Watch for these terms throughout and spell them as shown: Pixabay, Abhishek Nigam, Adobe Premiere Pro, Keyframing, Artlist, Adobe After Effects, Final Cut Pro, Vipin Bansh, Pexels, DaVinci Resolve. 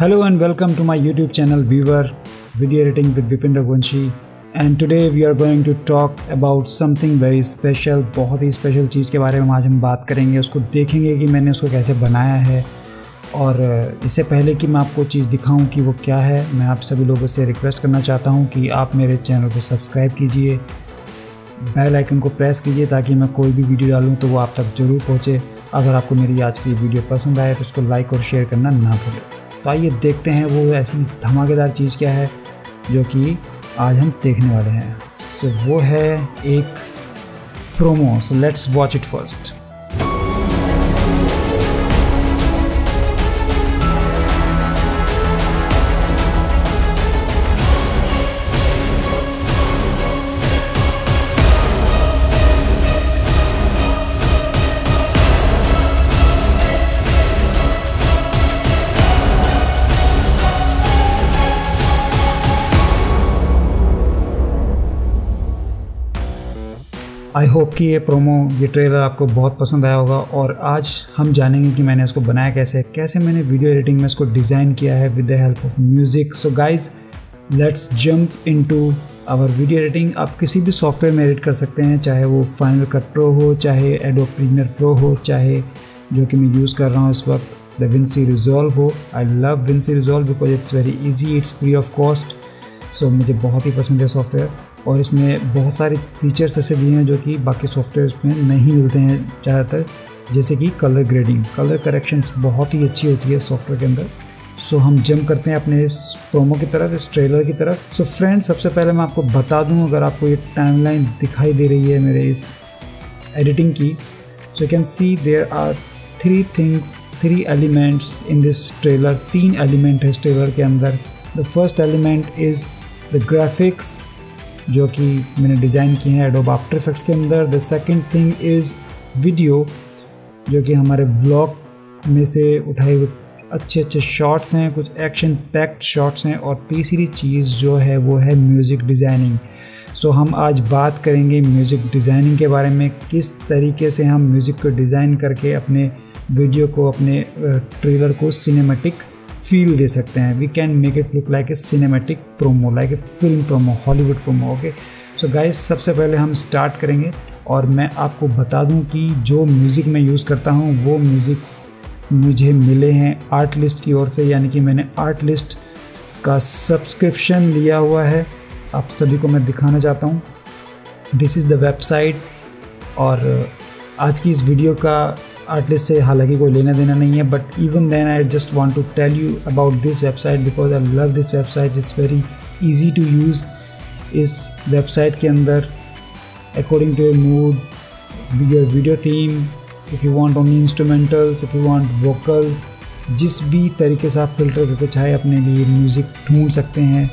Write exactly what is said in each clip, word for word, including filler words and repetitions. Hello and welcome to my YouTube channel viewer, Video Editing with Vipin Bansh, and today we are going to talk about something very special. बहुत ही special चीज़ के बारे में आज हम बात करेंगे, उसको देखेंगे कि मैंने उसको कैसे बनाया है। और इससे पहले कि मैं आपको चीज़ दिखाऊं कि वो क्या है, मैं आप सभी लोगों से रिक्वेस्ट करना चाहता हूं कि आप मेरे चैनल को सब्सक्राइब कीजिए, बेल आइकन को प्रेस कीजिए ताकि मैं कोई भी वीडियो डालूँ तो वो आप तक ज़रूर पहुँचे। अगर आपको मेरी आज की वीडियो पसंद आए तो उसको लाइक और शेयर करना ना भूलें। तो आइए देखते हैं वो ऐसी धमाकेदार चीज़ क्या है जो कि आज हम देखने वाले हैं। सो so, वो है एक promo. So let's watch it first. I hope कि ये प्रोमो, ये ट्रेलर आपको बहुत पसंद आया होगा। और आज हम जानेंगे कि मैंने उसको बनाया कैसे, कैसे मैंने वीडियो एडिटिंग में इसको डिज़ाइन किया है with the help of music. So guys let's jump into our video editing. आप किसी भी सॉफ्टवेयर में एडिट कर सकते हैं, चाहे वो फाइनल कट प्रो हो, चाहे एडोब प्रीमियर प्रो हो, चाहे जो कि मैं यूज़ कर रहा हूँ इस वक्त DaVinci Resolve हो। I love DaVinci Resolve because it's very easy, it's free of cost. So so, मुझे बहुत ही पसंद है सॉफ्टवेयर, और इसमें बहुत सारे फीचर्स ऐसे दिए हैं जो कि बाकी सॉफ्टवेयर्स में नहीं मिलते हैं ज़्यादातर, जैसे कि कलर ग्रेडिंग, कलर करेक्शंस बहुत ही अच्छी होती है सॉफ्टवेयर के अंदर। सो so, हम जंप करते हैं अपने इस प्रोमो की तरफ, इस ट्रेलर की तरफ। सो so, फ्रेंड्स सबसे पहले मैं आपको बता दूँ, अगर आपको ये टाइमलाइन दिखाई दे रही है मेरे इस एडिटिंग की, so you can see there are three things, three elements in this trailer. तीन एलिमेंट है इस ट्रेलर के अंदर। The first element is the graphics जो कि मैंने डिज़ाइन किए हैं एडोब आफ्टर इफेक्ट्स के अंदर। The second thing is video, जो कि हमारे व्लॉग में से उठाए हुए अच्छे अच्छे शॉट्स हैं, कुछ एक्शन पैक्ड शॉट्स हैं। और तीसरी चीज़ जो है वो है म्यूज़िक डिज़ाइनिंग। सो हम आज बात करेंगे म्यूज़िक डिज़ाइनिंग के बारे में, किस तरीके से हम म्यूज़िक को डिज़ाइन करके अपने वीडियो को, अपने ट्रेलर को सिनेमेटिक फील दे सकते हैं। We can make it look like a cinematic promo, like a film promo, Hollywood promo. Okay so guys सबसे पहले हम स्टार्ट करेंगे, और मैं आपको बता दूं कि जो म्यूज़िक मैं यूज़ करता हूं वो म्यूज़िक मुझे मिले हैं आर्टलिस्ट की ओर से, यानी कि मैंने आर्टलिस्ट का सब्सक्रिप्शन लिया हुआ है। आप सभी को मैं दिखाना चाहता हूँ, दिस इज़ द वेबसाइट। और आज की इस वीडियो का आर्टलिस्ट से हालांकि कोई लेना देना नहीं है, but even then I just want to tell you about this website because I love this website. It's very easy to use. इस वेबसाइट के अंदर according to your mood, your video theme, if you want only instrumentals, if you want vocals, जिस भी तरीके से आप filter करके चाहे अपने लिए म्यूज़िक ढूंढ सकते हैं।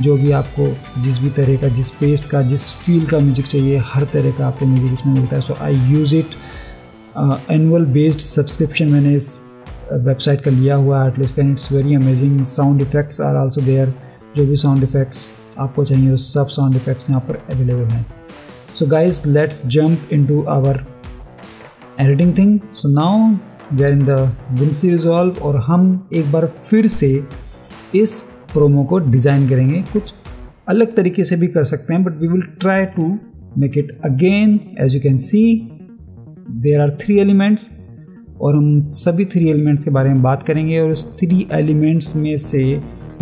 जो भी आपको, जिस भी तरह का, जिस पेस का, जिस फील का म्यूज़िक चाहिए, हर तरह का आपको म्यूज़िक इसमें मिलता है। So I use it. Annual based subscription मैंने इस वेबसाइट का लिया हुआ है Artlist, and it's very amazing. Sound effects are also there, जो भी साउंड इफ़ेक्ट्स आपको चाहिए वो सब साउंड इफ़ेक्ट्स यहाँ पर अवेलेबल हैं। So guys let's jump into our editing thing. So now we are in the DaVinci Resolve, और हम एक बार फिर से इस प्रोमो को डिज़ाइन करेंगे। कुछ अलग तरीके से भी कर सकते हैं, but we will try to make it again. As you can see there are three elements, और हम सभी थ्री एलिमेंट्स के बारे में बात करेंगे। और इस थ्री एलिमेंट्स में से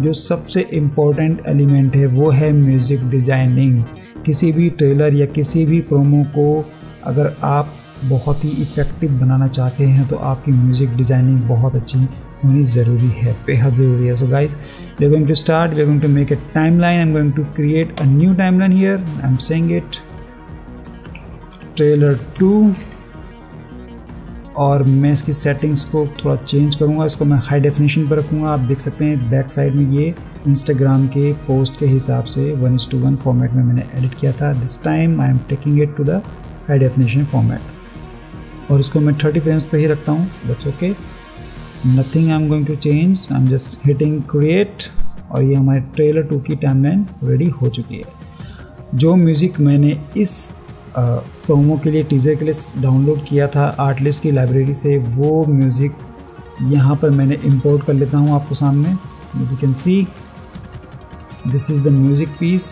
जो सबसे इम्पोर्टेंट एलिमेंट है वो है म्यूज़िक डिज़ाइनिंग। किसी भी ट्रेलर या किसी भी प्रोमो को अगर आप बहुत ही इफ़ेक्टिव बनाना चाहते हैं तो आपकी म्यूज़िक डिज़ाइनिंग बहुत अच्छी होनी ज़रूरी है, बेहद ज़रूरी है। So guys we are going to start, we are going to make a timeline. I am going to create a new timeline here. I am saying it trailer two, और मैं इसकी settings को थोड़ा change करूंगा। इसको मैं high definition पर रखूंगा। आप देख सकते हैं बैक साइड में ये इंस्टाग्राम के पोस्ट के हिसाब से वन इस टू वन फॉर्मेट में मैंने एडिट किया था। This time I am taking it to the high definition format, और इसको मैं थर्टी फ्रेम्स पे ही रखता हूँ। That's okay, nothing I am going to change. I am just hitting create, और ये हमारे ट्रेलर टू की टाइमलाइन रेडी हो चुकी है। जो म्यूज़िक मैंने इस प्रोमो uh, के लिए, टीज़र के लिए डाउनलोड किया था आर्टलिस्ट की लाइब्रेरी से, वो म्यूज़िक यहाँ पर मैंने इंपोर्ट कर लेता हूँ आपको सामने। You can see this is the music piece.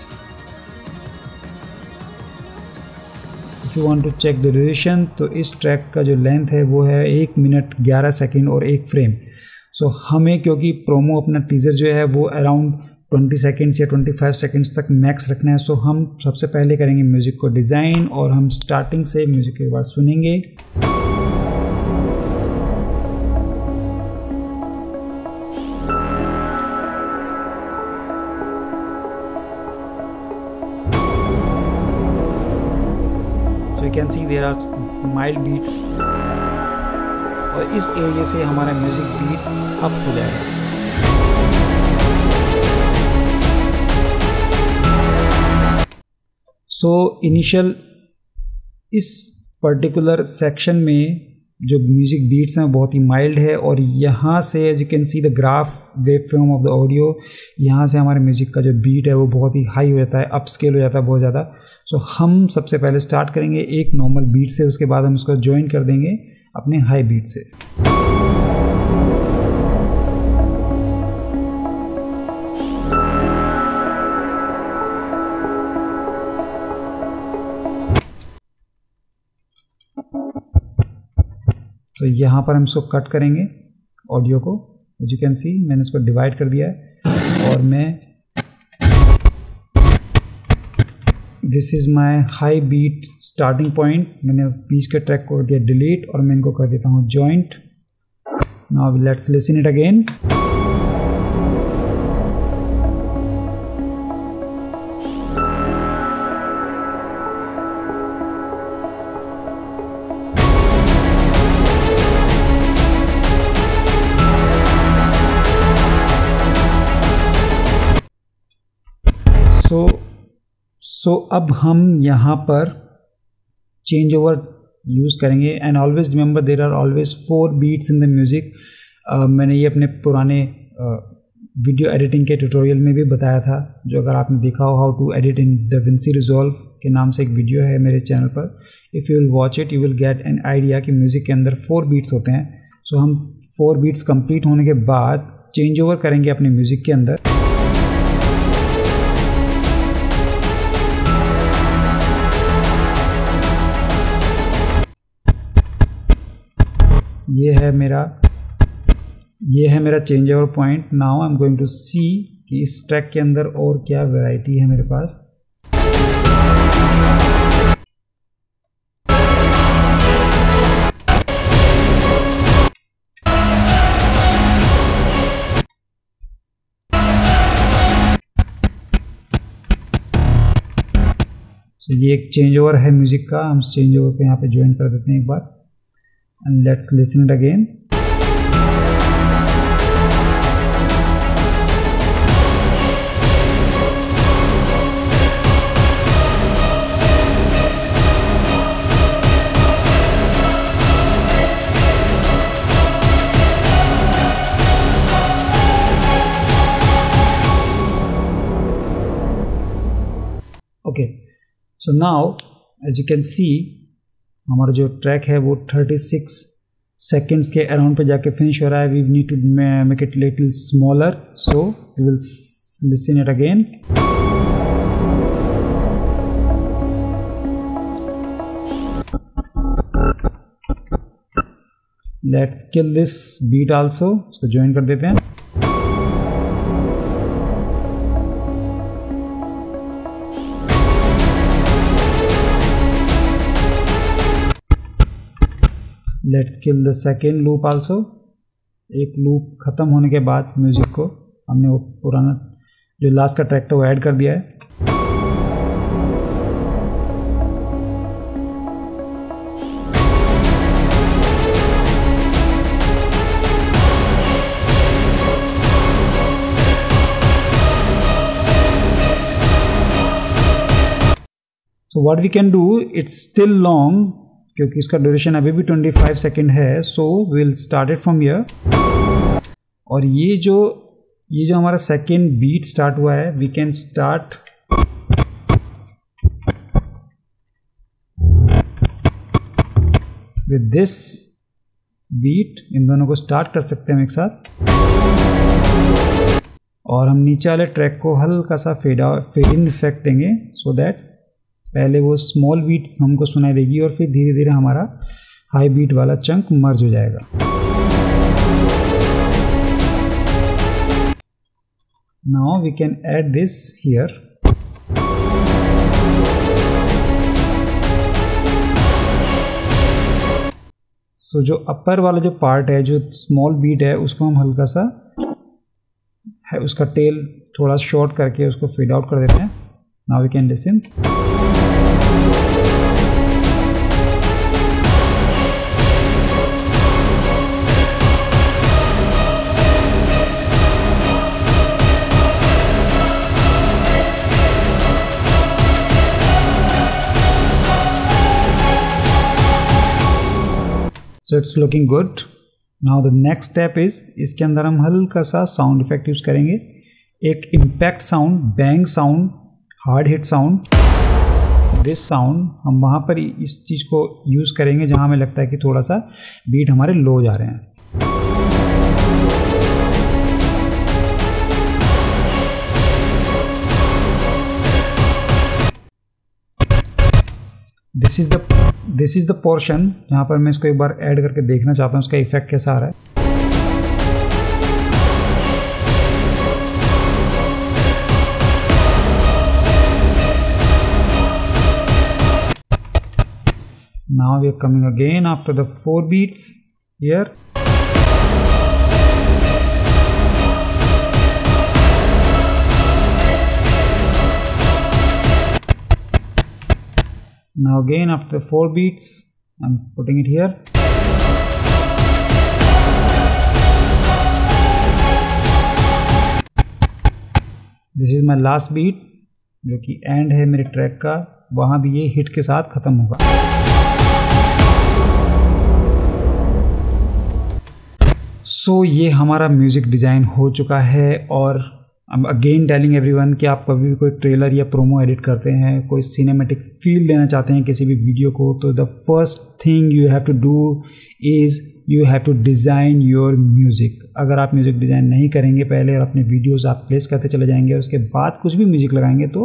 If you want to check the duration, तो इस ट्रैक का जो लेंथ है वो है एक मिनट ग्यारह सेकेंड और एक फ्रेम। सो so, हमें क्योंकि प्रोमो अपना टीजर जो है वो अराउंड ट्वेंटी सेकेंड्स या ट्वेंटी फाइव सेकेंड्स तक मैक्स रखना है। सो so, हम सबसे पहले करेंगे म्यूजिक को डिज़ाइन, और हम स्टार्टिंग से म्यूजिक के बाद सुनेंगे। You can see there are mild beats, और इस एरिया से हमारा म्यूजिक बीट अप हो जाएगा। सो इनिशियल इस पर्टिकुलर सेक्शन में जो म्यूजिक बीट्स हैं बहुत ही माइल्ड है, और यहाँ से as you can see the graph waveform of the audio, यहाँ से हमारे म्यूजिक का जो बीट है वो बहुत ही हाई हो जाता है, अप स्केल हो जाता है बहुत ज़्यादा। सो so, हम सबसे पहले स्टार्ट करेंगे एक नॉर्मल बीट से, उसके बाद हम उसको ज्वाइन कर देंगे अपने हाई बीट से। तो so, यहाँ पर हम इसको कट करेंगे ऑडियो को। एज यू कैन सी मैंने इसको डिवाइड कर दिया है, और मैं this is my high beat starting point. मैंने बीच के ट्रैक को दिया डिलीट, और मैं इनको कर देता हूँ joint. Now let's listen it again. So so, so so अब हम यहाँ पर चेंज ओवर यूज़ करेंगे। And always remember there are always four beats in the music. मैंने ये अपने पुराने uh, वीडियो एडिटिंग के ट्यूटोरियल में भी बताया था, जो अगर आपने देखा हो, how to edit in DaVinci Resolve के नाम से एक वीडियो है मेरे चैनल पर। If you will watch it you will get an idea कि म्यूज़िक के अंदर फोर बीट्स होते हैं। सो so हम फोर बीट्स कंप्लीट होने के बाद चेंज ओवर करेंगे अपने म्यूज़िक के अंदर। ये है मेरा ये है मेरा change over point. Now I am going to see कि इस ट्रैक के अंदर और क्या वैरायटी है मेरे पास। so, ये एक चेंज ओवर है म्यूजिक का। हम चेंज ओवर को यहाँ पे ज्वाइन कर देते हैं एक बार, and let's listen it again. Okay, so now as you can see हमारा जो ट्रैक है वो थर्टी सिक्स सेकेंड्स के अराउंड पे जाके फिनिश हो रहा है। We need to make it little smaller, so we will listen it again. Let's kill this beat also, इसको ज्वाइन कर देते हैं। Let's kill the second loop also. एक लूप ख़त्म होने के बाद म्यूज़िक को हमने वो पुराना जो लास्ट का ट्रैक था वो ऐड कर दिया है। So what we can do, it's still long क्योंकि इसका ड्यूरेशन अभी भी ट्वेंटी फाइव सेकेंड है। So will start it from here, और ये जो ये जो हमारा सेकेंड बीट स्टार्ट हुआ है, we can start with this. Beat, इन दोनों को स्टार्ट कर सकते हैं हम एक साथ, और हम नीचे वाले ट्रैक को हल्का सा fade out fade in effect देंगे सो दैट पहले वो स्मॉल बीट्स हमको सुनाई देगी और फिर धीरे धीरे हमारा हाई बीट वाला चंक मर्ज हो जाएगा। Now we can add this here. So जो अपर वाला जो पार्ट है, जो स्मॉल बीट है, उसको हम हल्का सा है उसका टेल थोड़ा शॉर्ट करके उसको फेड आउट कर देते हैं। Now we can listen. So it's looking good. Now the next step is इसके अंदर हम हल्का सा साउंड इफेक्ट यूज करेंगे, एक impact sound, bang sound, hard hit sound, this sound हम वहाँ पर इस चीज़ को यूज़ करेंगे जहाँ हमें लगता है कि थोड़ा सा बीट हमारे लो जा रहे हैं। This is the this is the portion यहाँ पर मैं इसको एक बार ऐड करके देखना चाहता हूँ उसका इफेक्ट कैसा आ रहा है। Now we are coming again after the four beats here. Now again after four beats, I'm putting it here. This is my last beat, जो कि end है मेरे track का, वहाँ भी ये hit के साथ खत्म होगा। So ये हमारा music design हो चुका है, और I'm again telling everyone कि आप कभी भी कोई ट्रेलर या प्रोमो एडिट करते हैं, कोई सिनेमेटिक फील देना चाहते हैं किसी भी वीडियो को, तो the first thing you have to do is you have to design your music. अगर आप म्यूज़िक डिज़ाइन नहीं करेंगे पहले और अपने वीडियोस आप प्लेस करते चले जाएंगे और उसके बाद कुछ भी म्यूज़िक लगाएंगे तो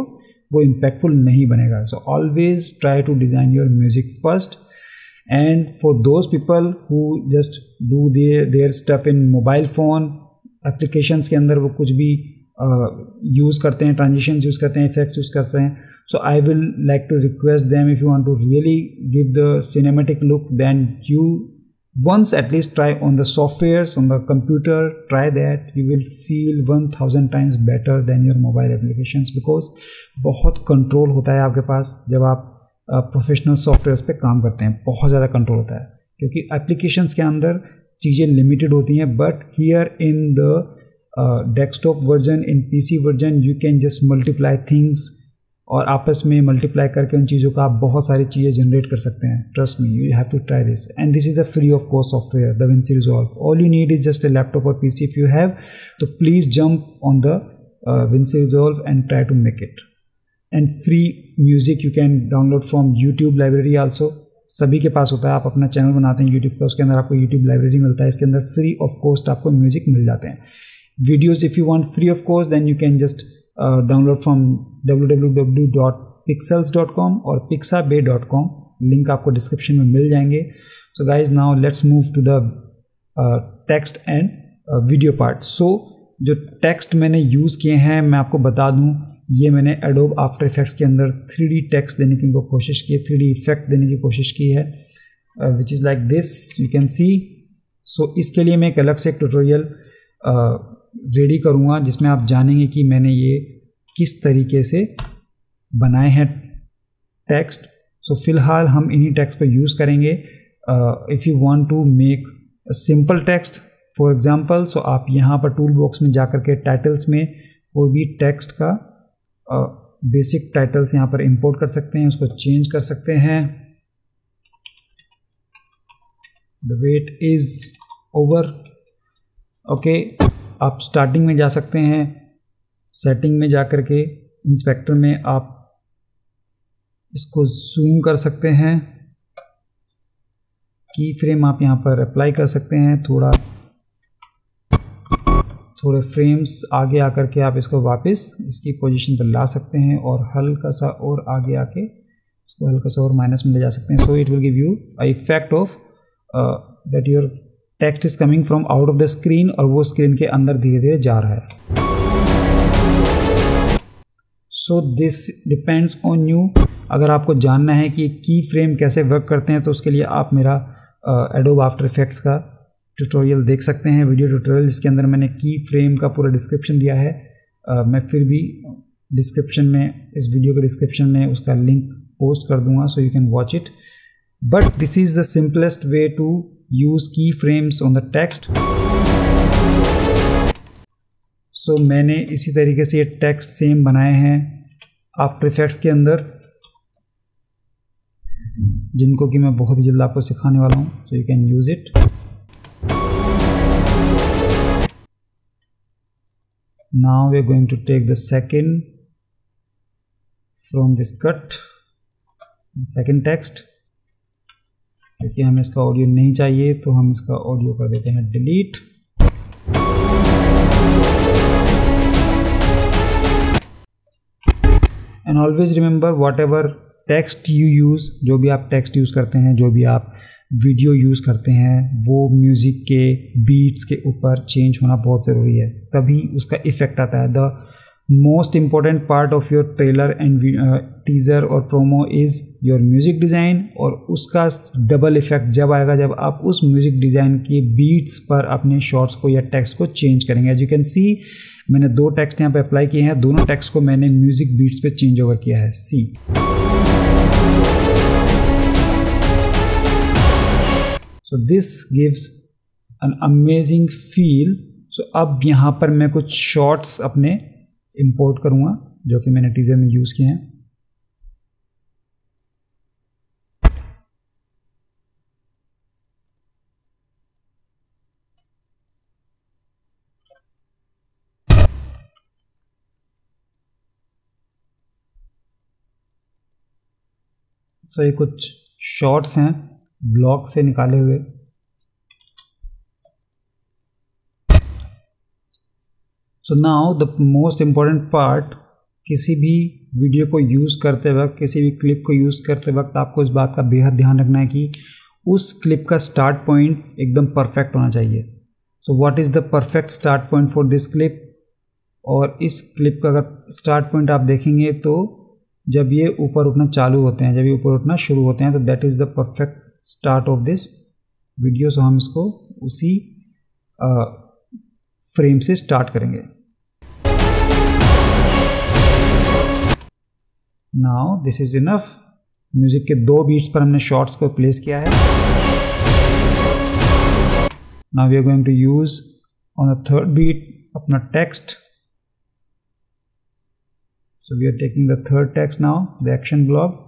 वो इम्पैक्टफुल नहीं बनेगा। So always try to design your music first. And for those people who just do their stuff in mobile phone applications के अंदर, वो कुछ भी यूज़ uh, करते हैं, ट्रांजिशंस यूज़ करते हैं, इफेक्ट्स यूज़ करते हैं, so I will like to request them if you want to really give the cinematic look then you once at least try on the softwares, on the computer, try that, you will feel one thousand times better than your mobile applications, because बहुत control होता है आपके पास जब आप professional uh, softwares पे काम करते हैं, बहुत ज़्यादा कंट्रोल होता है क्योंकि एप्लीकेशंस के अंदर चीज़ें लिमिटेड होती हैं, but here in the desktop version, in PC version, you can just multiply things और आपस में मल्टीप्लाई करके उन चीज़ों का आप बहुत सारी चीज़ें जनरेट कर सकते हैं। Trust me, you have to try this, and this is a free of cost software DaVinci Resolve। All you need is just a laptop और पीसी। इफ यू हैव, तो please jump on the DaVinci Resolve and try to make it. And free music you can download from YouTube library also, सभी के पास होता है। आप अपना channel बनाते हैं यूट्यूब पर, उसके अंदर आपको यूट्यूब लाइब्रेरी मिलता है, इसके अंदर फ्री ऑफ कॉस्ट आपको म्यूजिक मिल जाते हैं। Videos, if you want free of course, then you can just uh, download from w w w dot pixels dot com or pixabay dot com, link आपको description में मिल जाएंगे। So guys, now let's move to the uh, text and uh, video part। So जो text मैंने use किए हैं मैं आपको बता दूँ, ये मैंने Adobe After Effects के अंदर थ्री डी text देने की उनको कोशिश की है, थ्री डी effect देने की कोशिश की है, uh, which is like this, you can see। So इसके लिए मैं एक अलग से एक tutorial uh, रेडी करूँगा जिसमें आप जानेंगे कि मैंने ये किस तरीके से बनाए हैं टेक्स्ट। सो फिलहाल हम इन्हीं टेक्स्ट को यूज़ करेंगे। If you want to make simple text for example, so आप यहाँ पर टूल बॉक्स में जाकर के टाइटल्स में कोई भी टेक्स्ट का बेसिक uh, टाइटल्स यहाँ पर इंपोर्ट कर सकते हैं, उसको चेंज कर सकते हैं। The wait is over, okay. आप स्टार्टिंग में जा सकते हैं, सेटिंग में जा कर के इंस्पेक्टर में आप इसको जूम कर सकते हैं, की फ्रेम आप यहाँ पर अप्लाई कर सकते हैं। थोड़ा थोड़े फ्रेम्स आगे आकर के आप इसको वापस इसकी पोजीशन पर ला सकते हैं और हल्का सा और आगे आके इसको हल्का सा और माइनस में ले जा सकते हैं। So it will give you a effect of that your text is coming from out of the screen और वो स्क्रीन के अंदर धीरे धीरे जा रहा है। So this depends on you. अगर आपको जानना है कि की फ्रेम कैसे वर्क करते हैं तो उसके लिए आप मेरा एडोब आफ्टर इफेक्ट्स का ट्यूटोरियल देख सकते हैं, वीडियो ट्यूटोरियल, जिसके अंदर मैंने की फ्रेम का पूरा डिस्क्रिप्शन दिया है। uh, मैं फिर भी डिस्क्रिप्शन में, इस वीडियो के डिस्क्रिप्शन में उसका लिंक पोस्ट कर दूंगा, so you can watch it. But this is the simplest way to use key frames on the text. सो मैंने इसी तरीके से ये टेक्स्ट सेम बनाए हैं आफ्टर इफेक्ट्स के अंदर, जिनको कि मैं बहुत ही जल्द आपको सिखाने वाला हूँ, so you can use it. Now we are going to take the second from this cut, the second text, क्योंकि हमें इसका ऑडियो नहीं चाहिए तो हम इसका ऑडियो कर देते हैं delete. And always remember whatever text you use, जो भी आप text use करते हैं, जो भी आप वीडियो यूज़ करते हैं, वो म्यूज़िक के बीट्स के ऊपर चेंज होना बहुत ज़रूरी है, तभी उसका इफ़ेक्ट आता है। The most important part of your trailer and teaser और promo is your music design, और उसका डबल इफ़ेक्ट जब आएगा जब आप उस म्यूज़िक डिज़ाइन के बीट्स पर अपने शॉर्ट्स को या टेक्स्ट को चेंज करेंगे। एज यू कैन सी मैंने दो टेक्स्ट यहाँ पर अप्लाई किए हैं, दोनों टेक्स्ट को मैंने म्यूज़िक बीट्स पर चेंज ओवर किया है। सी So this gives an amazing feel। So अब यहाँ पर मैं कुछ शॉर्ट्स अपने इंपोर्ट करूँगा जो कि मैंने टीजर में यूज़ किए हैं। So ये कुछ शॉर्ट्स हैं ब्लॉग से निकाले हुए। So now the most important part, किसी भी वीडियो को यूज़ करते वक्त, किसी भी क्लिप को यूज़ करते वक्त आपको इस बात का बेहद ध्यान रखना है कि उस क्लिप का स्टार्ट पॉइंट एकदम परफेक्ट होना चाहिए। So what is the perfect start point for this clip, और इस क्लिप का अगर स्टार्ट पॉइंट आप देखेंगे तो जब ये ऊपर उठना चालू होते हैं, जब ये ऊपर उठना शुरू होते हैं तो that is the perfect start of this video. So हम इसको उसी फ्रेम से स्टार्ट करेंगे। Now this is enough. Music के दो बीट्स पर हमने शॉर्ट्स को प्लेस किया है। Now we are going to use on the third beat अपना text. So we are taking the third text now, the action block.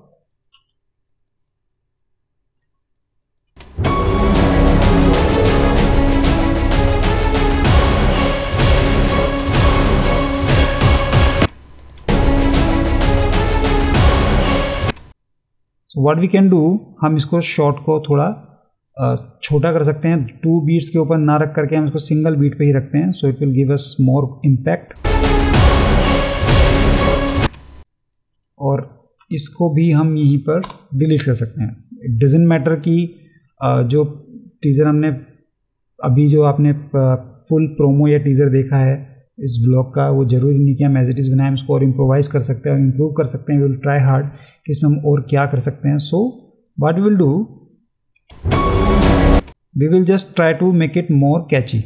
What we can do, हम इसको शॉर्ट को थोड़ा छोटा कर सकते हैं, टू बीट्स के ऊपर ना रख करके हम इसको सिंगल बीट पे ही रखते हैं। So it will give us more impact. और इसको भी हम यहीं पर डिलीट कर सकते हैं। इट डजंट मैटर कि जो टीज़र हमने अभी, जो आपने फुल प्रोमो या टीज़र देखा है इस ब्लॉग का, वो जरूरी नहीं कि हम एज इट इज़ बनाएं, उसको और इम्प्रोवाइज़ कर सकते हैं और इम्प्रूव कर सकते हैं। वी विल ट्राई हार्ड कि इसमें हम और क्या कर सकते हैं। So what we will do, we will just try to make it more catchy.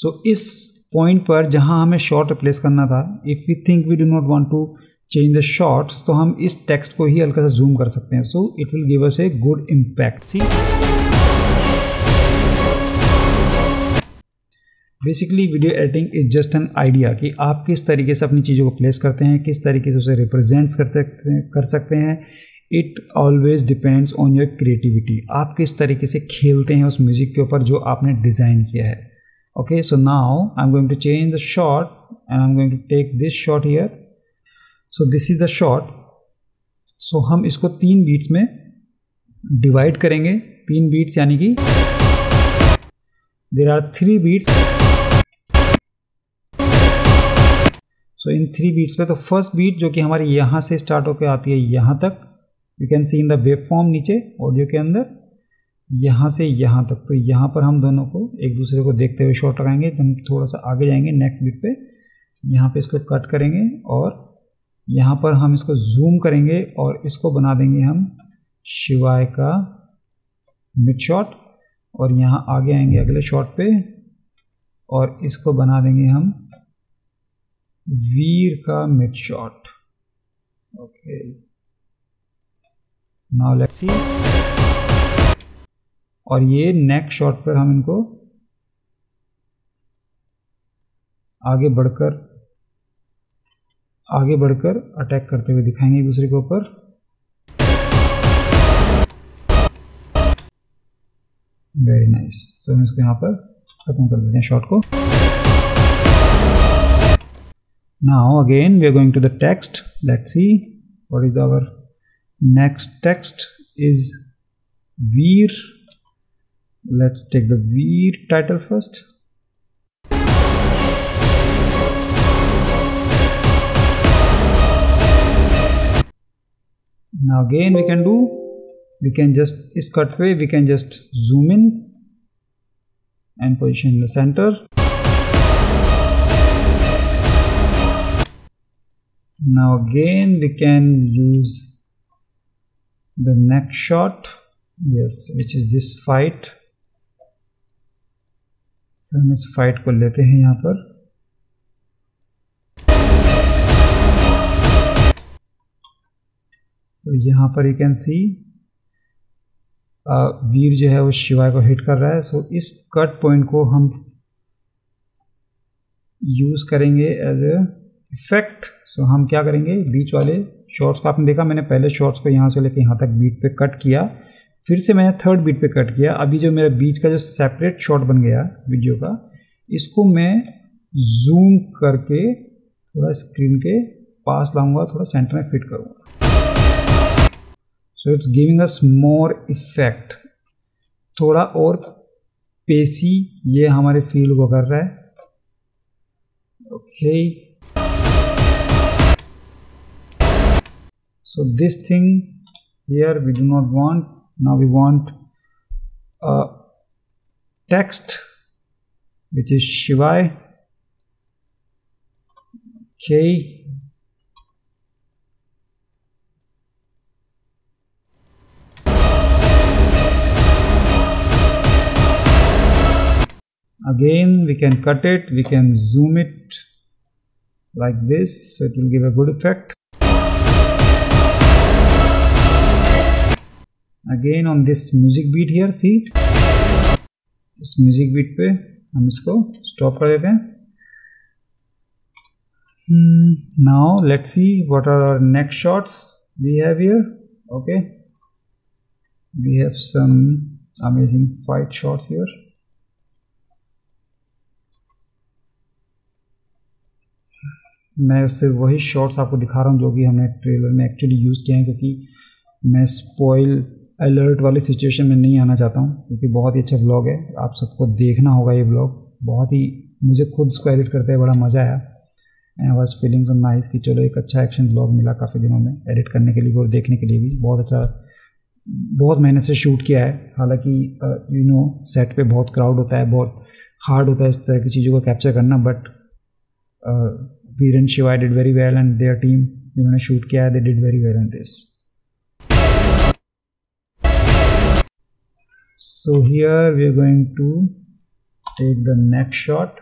So इस पॉइंट पर जहां हमें शॉर्ट रिप्लेस करना था, if we think we do not want to change the shorts, तो हम इस टेक्स्ट को ही हल्का सा जूम कर सकते हैं। So it will give us a good impact. See basically video editing is just an idea कि आप किस तरीके से अपनी चीज़ों को प्लेस करते हैं, किस तरीके से उसे रिप्रेजेंट करते कर सकते हैं। It always depends on your creativity. आप किस तरीके से खेलते हैं उस म्यूजिक के ऊपर जो आपने डिज़ाइन किया है। Okay, so now I am going to change the shot and I am going to take this shot here. So this is the shot. So हम इसको तीन बीट्स में डिवाइड करेंगे, तीन बीट्स यानी कि there are three beats. So in three beats पे तो फर्स्ट बीट जो कि हमारी यहाँ से स्टार्ट होकर आती है यहाँ तक, you can see in the wave form नीचे ऑडियो के अंदर, यहाँ से यहाँ तक। तो यहाँ पर हम दोनों को एक दूसरे को देखते हुए शॉट लगाएंगे। तो हम थोड़ा सा आगे जाएंगे नेक्स्ट बीट पे, यहाँ पे इसको कट करेंगे और यहाँ पर हम इसको जूम करेंगे और इसको बना देंगे हम शिवाय का मिड शॉट। और यहाँ आगे आएंगे अगले शॉट पे और इसको बना देंगे हम वीर का mid shot. Okay now let's see. और ये नेक्स्ट शॉट पर हम इनको आगे बढ़कर आगे बढ़कर अटैक करते हुए दिखाएंगे एक दूसरे के ऊपर। Very nice. तो हम इसको यहाँ पर खत्म कर देते हैं शॉट को। Now again we are going to the text, let's see what is our next. Text is Veer, let's take the Veer title first. Now again we can do, we can just इस कट पे we can just zoom in and position in the center. Now again we can use the next shot, yes, which is this fight. So हम इस fight को लेते हैं यहाँ पर। तो so, यहाँ पर यू कैन सी वीर जो है वो शिवाय को हिट कर रहा है। सो so, इस कट पॉइंट को हम यूज़ करेंगे एज ए इफेक्ट। सो हम क्या करेंगे, बीच वाले शॉर्ट्स को आपने देखा मैंने पहले शॉर्ट्स को यहाँ से लेकर यहाँ तक बीट पे कट किया, फिर से मैंने थर्ड बीट पे कट किया। अभी जो मेरा बीच का जो सेपरेट शॉट बन गया वीडियो का, इसको मैं जूम करके थोड़ा स्क्रीन के पास लाऊंगा, थोड़ा सेंटर में फिट करूँगा। So it's giving us more effect, थोड़ा और पेसी ये हमारे फील को कर रहा है। Okay, so this thing here we do not want. Now we want a text which is Shivai. Okay. Again we can cut it, we can zoom it like this, so it will give a good effect. Again on this music beat here, see इस music beat पे हम इसको stop कर देते हैं। hmm, now let's see what are our next shots we have here. Okay, we have some amazing fight shots here. मैं सिर्फ वही शॉट्स आपको दिखा रहा हूँ जो कि हमने ट्रेलर में एक्चुअली यूज़ किए हैं, क्योंकि मैं स्पॉइल अलर्ट वाली सिचुएशन में नहीं आना चाहता हूँ, क्योंकि बहुत ही अच्छा व्लॉग है, आप सबको देखना होगा ये व्लॉग। बहुत ही मुझे खुद इसको एडिट करते हुए बड़ा मज़ा आया and I was feeling so nice कि चलो एक अच्छा एक्शन व्लॉग मिला काफ़ी दिनों में एडिट करने के लिए भी और देखने के लिए भी। बहुत अच्छा, बहुत मेहनत से शूट किया है। हालाँकि यू नो सेट पर बहुत क्राउड होता है, बहुत हार्ड होता है इस तरह की चीज़ों को कैप्चर करना, but Veer and Shivaay did very well and their team जिन्होंने शूट किया है they did very well in this. So here we are going to take the next shot.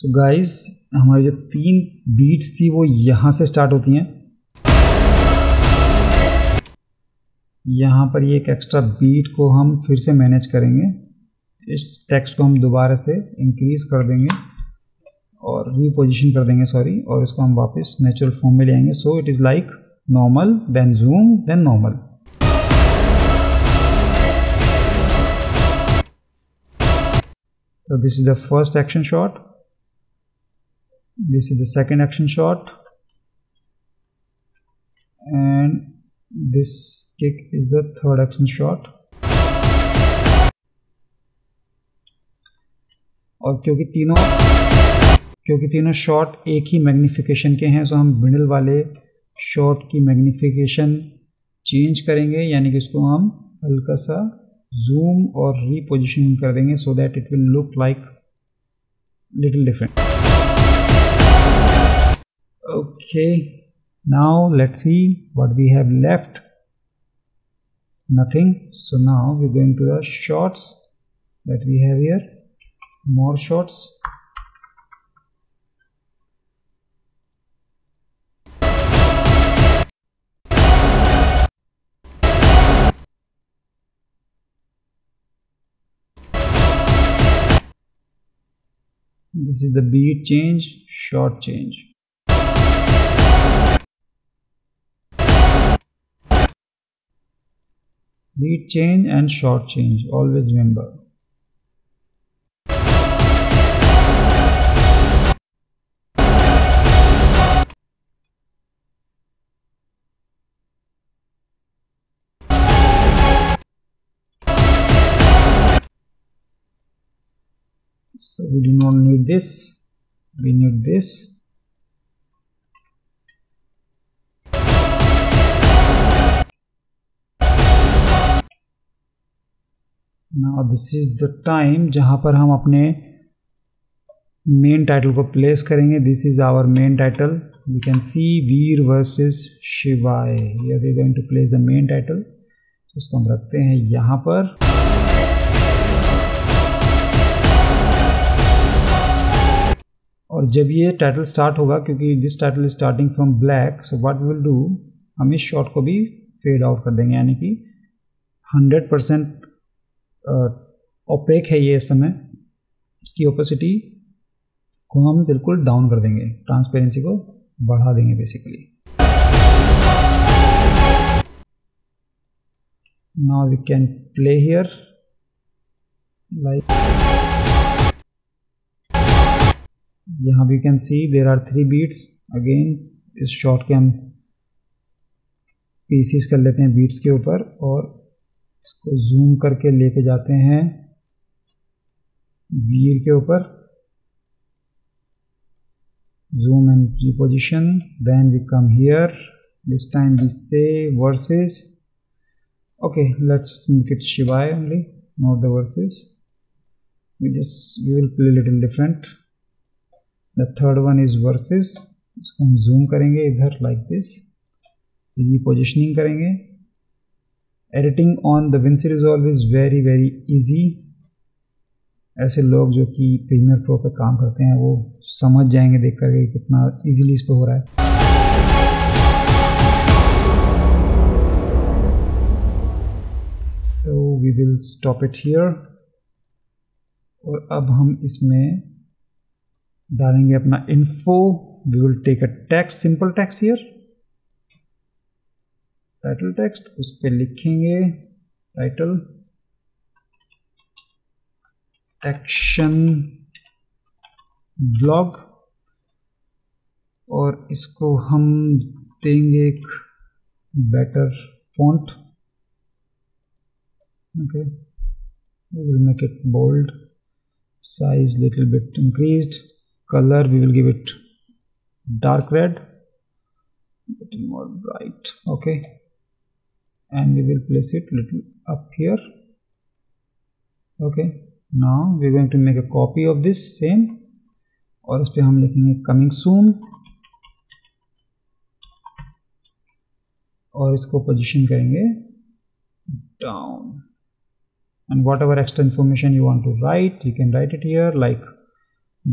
So guys हमारी जो तीन बीट्स थी वो यहाँ से स्टार्ट होती हैं, यहाँ पर ये एक एक्स्ट्रा बीट को हम फिर से मैनेज करेंगे। इस टेक्स्ट को हम दोबारा से इंक्रीज कर देंगे और रीपोजिशन कर देंगे सॉरी और इसको हम वापस नेचुरल फॉर्म में ले आएंगे। So it is like normal then zoom then normal. So this is the first action shot, this is the second action shot, and this kick is the third action shot. और क्योंकि तीनों क्योंकि तीनों shot एक ही magnification के हैं, तो हम बिडल वाले शॉट की मैग्नीफिकेशन चेंज करेंगे, यानी कि इसको हम हल्का सा जूम और रीपोजिशन कर देंगे so that it will look like little different. Okay, now let's see what we have left. Nothing. So now we are going to the shots that we have here. More shots. This is the beat change, shot change. Beat change and shot change, always remember. So we do not need this, we need this. Now this is the time जहाँ पर हम अपने main title को place करेंगे. This is our main title. We can see Veer versus Shivai. Here we are going to place the main title. So इसको हम रखते हैं यहाँ पर. और जब ये टाइटल स्टार्ट होगा, क्योंकि this title is starting from black, so what we will do, हम इस शॉट को भी फेड आउट कर देंगे, यानी कि हंड्रेड परसेंट ओपेक है ये इस समय, इसकी ओपेसिटी को हम बिल्कुल डाउन कर देंगे, ट्रांसपेरेंसी को बढ़ा देंगे basically. Now we can play here like. यहाँ we can see there are three beats. Again इस शॉट के हम पीसीस कर लेते हैं बीट्स के ऊपर और इसको जूम करके लेके जाते हैं वीर के ऊपर. Zoom and reposition, then we come here, this time we say versus. Okay, let's make it शिवाय only, not the versus. We just we will play little different. The third one is versus. इसको हम zoom करेंगे इधर like this. Repositioning करेंगे. Editing on DaVinci Resolve is very very easy. ऐसे लोग जो कि Premiere Pro पे काम करते हैं वो समझ जाएंगे देख कर कि कितना easily इस पे हो रहा है. So we will stop it here. और अब हम इसमें डालेंगे अपना info. We will take a text, simple text here, title text. उस पे लिखेंगे title action vlog और इसको हम देंगे एक better font. Okay, we will make it bold, size little bit increased. Color we will give it dark red, little more bright. Okay, and we will place it little up here. Okay, now we are going to make a copy of this same और इस पे हम लिखेंगे coming soon और इसको position करेंगे down. And whatever extra information you want to write, you can write it here, like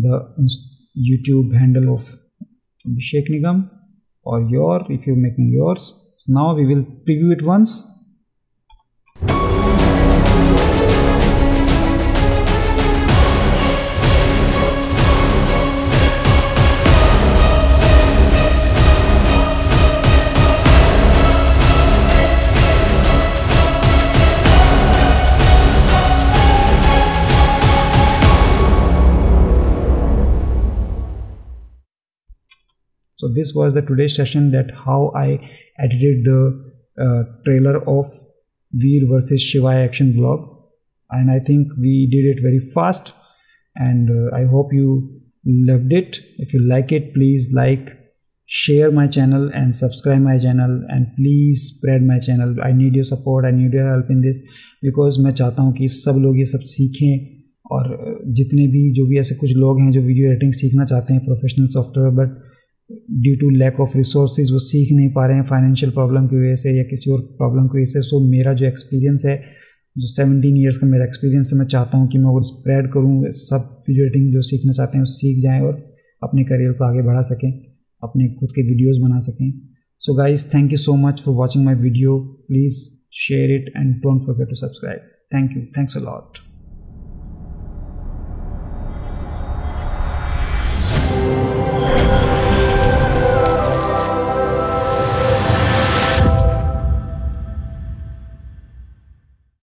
the YouTube handle of Abhishek Nigam or your, if you're making yours. So now we will preview it once. this was the today's session, that how I edited the uh, trailer of Veer versus Shivai action vlog, and I think we did it very fast, and uh, I hope you loved it. If you like it, please like, share my channel and subscribe my channel, and please spread my channel. I need your support, I need your help in this, because मैं चाहता हूँ कि सब लोग ये सब सीखें, और जितने भी जो भी ऐसे कुछ लोग हैं जो वीडियो एडिटिंग सीखना चाहते हैं professional software, but due to lack of resources वो सीख नहीं पा रहे हैं फाइनेंशियल प्रॉब्लम की वजह से या किसी और प्रॉब्लम की वजह से. सो मेरा जो एक्सपीरियंस है, जो सेवनटीन ईयर्स का मेरा एक्सपीरियंस है, मैं चाहता हूँ कि मैं वो स्प्रेड करूँ, सब वीडियो एडिटिंग जो सीखना चाहते हैं वो सीख जाएँ और अपने करियर को आगे बढ़ा सकें, अपने खुद के वीडियोज़ बना सकें. So guys, thank you so much for watching my video. Please share it and don't forget to subscribe. Thank you, thanks a lot.